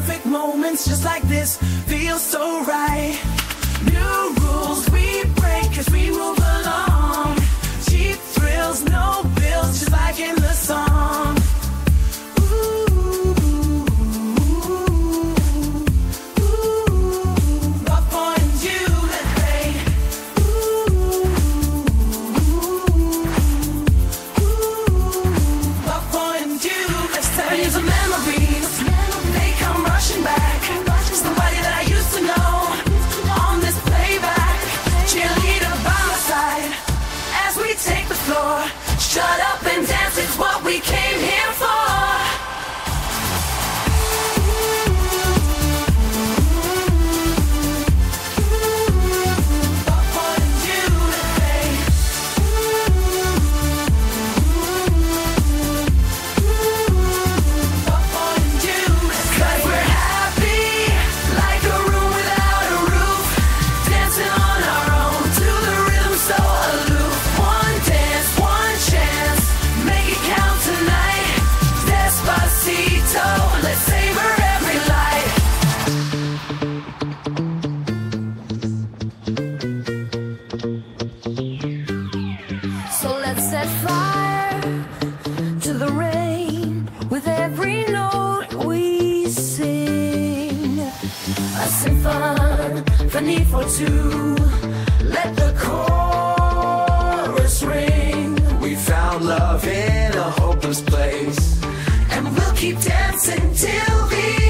perfect moments just like this feel so right. New rules we break as we move along. Cheap thrills, no bills, just like in the song. Shut up and dance is what we came here for. Symphony for two, let the chorus ring. We found love in a hopeless place, and we'll keep dancing till the